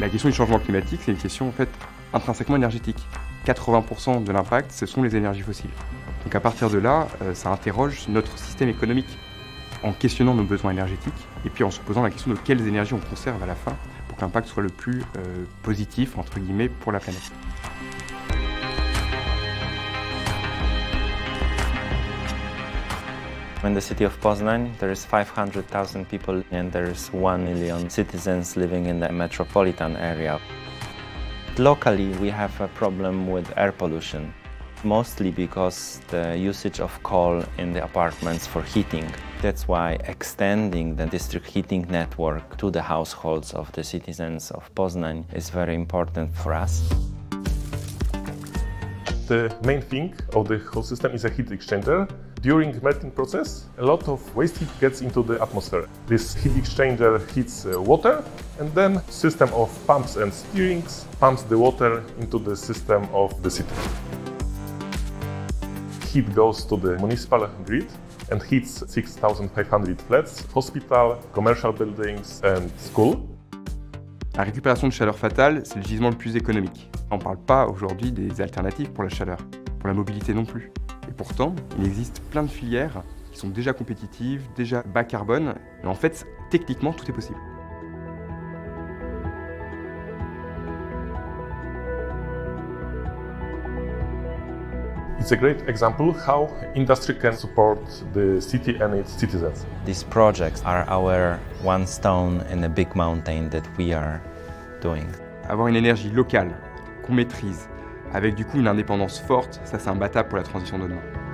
La question du changement climatique, c'est une question en fait intrinsèquement énergétique. 80% de l'impact, ce sont les énergies fossiles. Donc à partir de là, ça interroge notre système économique en questionnant nos besoins énergétiques et puis en se posant la question de quelles énergies on conserve à la fin pour que l'impact soit le plus positif, entre guillemets, pour la planète. In the city of Poznań, there is 500,000 people and there is 1 million citizens living in the metropolitan area. Locally, we have a problem with air pollution, mostly because the usage of coal in the apartments for heating. That's why extending the district heating network to the households of the citizens of Poznań is very important for us. The main thing of the whole system is a heat exchanger. During the melting process, a lot of waste heat gets into the atmosphere. This heat exchanger heats water, and then a system of pumps and stirrings pumps the water into the system of the city. Heat goes to the municipal grid and heats 6,500 flats, hospital, commercial buildings and school. La récupération de chaleur fatale, c'est le gisement le plus économique. On ne parle pas aujourd'hui des alternatives pour la chaleur, pour la mobilité non plus. Et pourtant, il existe plein de filières qui sont déjà compétitives, déjà bas carbone. Et en fait, techniquement, tout est possible. It's a great example how industry can support the city and its citizens. These projects are our one stone in a big mountain that we are doing. Avoir une énergie locale qu'on maîtrise, avec du coup une indépendance forte, ça c'est imbattable pour la transition de demain.